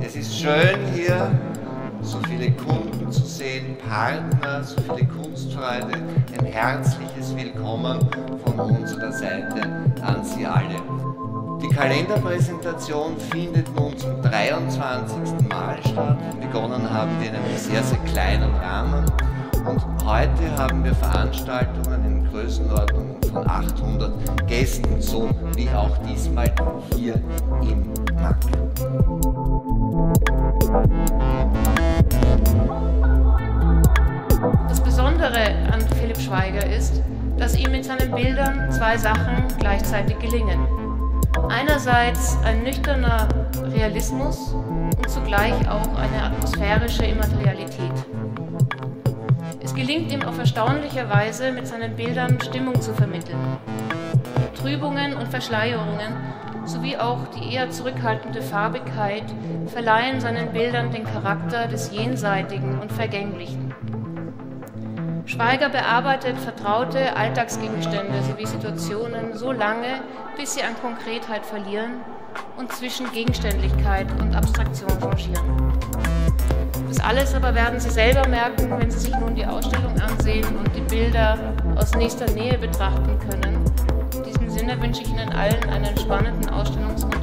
Es ist schön hier, so viele Kunden zu sehen, Partner, so viele Kunstfreunde. Ein herzliches Willkommen von unserer Seite an Sie alle. Die Kalenderpräsentation findet nun zum 23. Mal statt. Begonnen haben wir in einem sehr, sehr kleinen Rahmen. Und heute haben wir Veranstaltungen in Größenordnung von 800 Gästen, so wie auch diesmal hier im MAK. Das Besondere an Philipp Schweiger ist, dass ihm in seinen Bildern zwei Sachen gleichzeitig gelingen. Einerseits ein nüchterner Realismus und zugleich auch eine atmosphärische Immaterialität. Es gelingt ihm auf erstaunliche Weise, mit seinen Bildern Stimmung zu vermitteln. Trübungen und Verschleierungen sowie auch die eher zurückhaltende Farbigkeit verleihen seinen Bildern den Charakter des Jenseitigen und Vergänglichen. Schweiger bearbeitet vertraute Alltagsgegenstände sowie Situationen so lange, bis sie an Konkretheit verlieren und zwischen Gegenständlichkeit und Abstraktion changieren. Das alles aber werden Sie selber merken, wenn Sie sich nun die Ausstellung ansehen und die Bilder aus nächster Nähe betrachten können. In diesem Sinne wünsche ich Ihnen allen einen spannenden Ausstellungsraum.